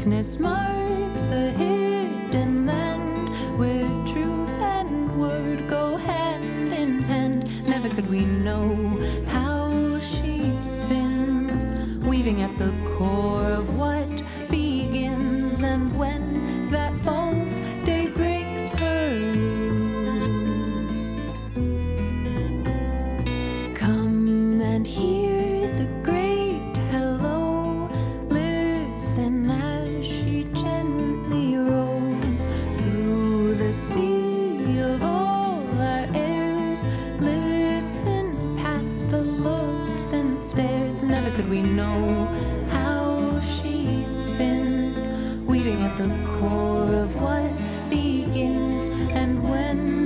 Darkness marks a hidden land where truth and word go hand in hand. Never could we know how she spins, weaving at the core of what begins. And when that falls, day breaks her loose. Come and hear the great hello. Listen as she gently rolls through the sea of all our airs. Listen past the looks and stares. Never could we know how she spins, weaving at the core of what begins. And when